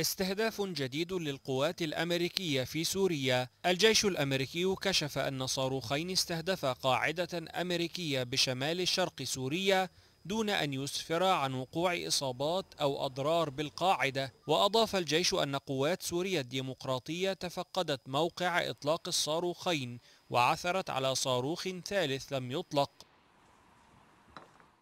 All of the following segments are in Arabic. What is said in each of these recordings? استهداف جديد للقوات الأمريكية في سوريا. الجيش الأمريكي كشف أن صاروخين استهدفا قاعدة أمريكية بشمال الشرق سوريا دون أن يسفر عن وقوع إصابات أو أضرار بالقاعدة. وأضاف الجيش أن قوات سوريا الديمقراطية تفقدت موقع إطلاق الصاروخين وعثرت على صاروخ ثالث لم يطلق.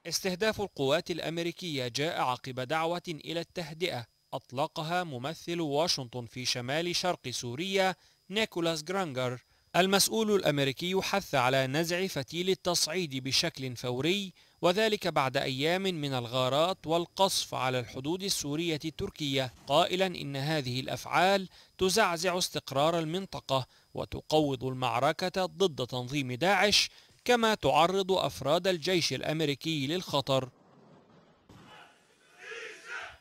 استهداف القوات الأمريكية جاء عقب دعوة إلى التهدئة أطلقها ممثل واشنطن في شمال شرق سوريا نيكولاس جرانجر. المسؤول الأمريكي حث على نزع فتيل التصعيد بشكل فوري، وذلك بعد أيام من الغارات والقصف على الحدود السورية التركية، قائلا إن هذه الأفعال تزعزع استقرار المنطقة وتقوض المعركة ضد تنظيم داعش، كما تعرض أفراد الجيش الأمريكي للخطر.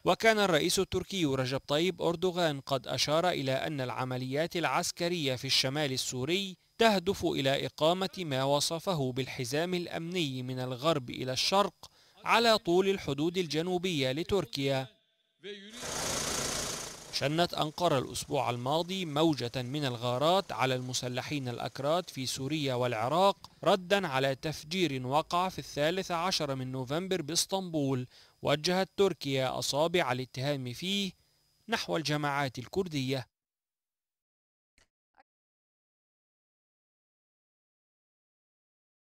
وكان الرئيس التركي رجب طيب أردوغان قد أشار إلى أن العمليات العسكرية في الشمال السوري تهدف إلى إقامة ما وصفه بالحزام الأمني من الغرب إلى الشرق على طول الحدود الجنوبية لتركيا. شنت أنقرة الأسبوع الماضي موجة من الغارات على المسلحين الأكراد في سوريا والعراق ردا على تفجير وقع في 13 نوفمبر باسطنبول، وجهت تركيا أصابع الاتهام فيه نحو الجماعات الكردية.